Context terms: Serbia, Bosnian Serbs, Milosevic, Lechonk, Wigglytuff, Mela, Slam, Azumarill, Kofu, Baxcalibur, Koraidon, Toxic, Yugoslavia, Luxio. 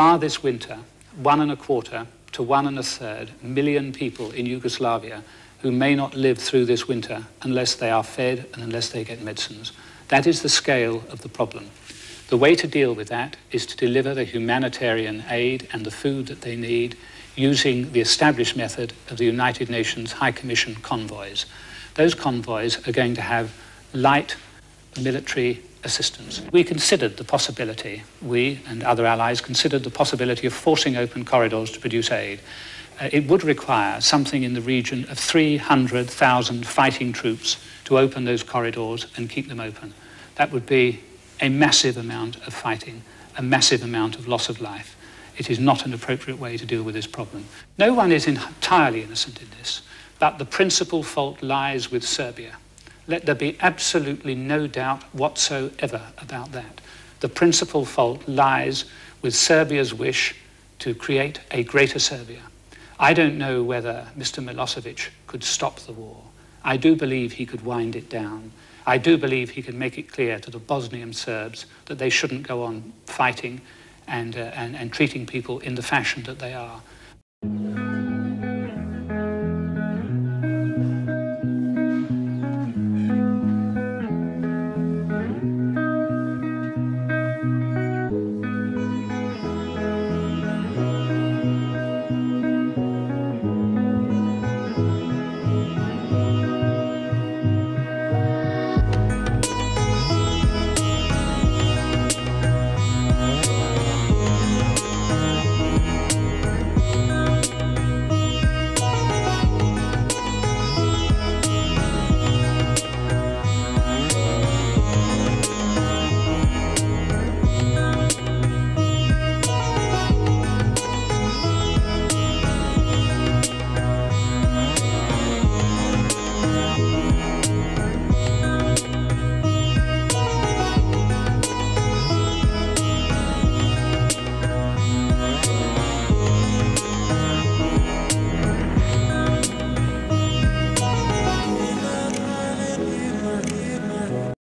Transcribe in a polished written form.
Are this winter 1.25 to 1.3 million people in Yugoslavia who may not live through this winter unless they are fed and unless they get medicines. That is the scale of the problem. The way to deal with that is to deliver the humanitarian aid and the food that they need using the established method of the United Nations High Commission convoys. Those convoys are going to have light military assistance. We considered the possibility, we and other allies considered the possibility of forcing open corridors to produce aid. It would require something in the region of 300,000 fighting troops to open those corridors and keep them open. That would be a massive amount of fighting, a massive amount of loss of life. It is not an appropriate way to deal with this problem. No one is entirely innocent in this, but the principal fault lies with Serbia. Let there be absolutely no doubt whatsoever about that. The principal fault lies with Serbia's wish to create a greater Serbia. I don't know whether Mr. Milosevic could stop the war. I do believe he could wind it down. I do believe he could make it clear to the Bosnian Serbs that they shouldn't go on fighting and treating people in the fashion that they are.